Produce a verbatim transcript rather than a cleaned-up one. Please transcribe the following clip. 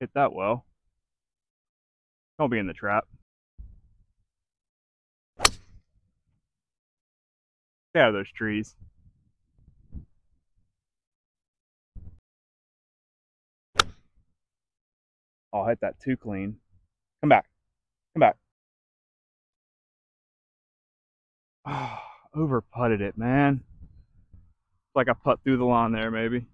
Hit that well. Don't be in the trap. Stay out of those trees. I'll hit that too clean. Come back. Come back. Oh, over putted it, man. It's like I putt through the lawn there, maybe.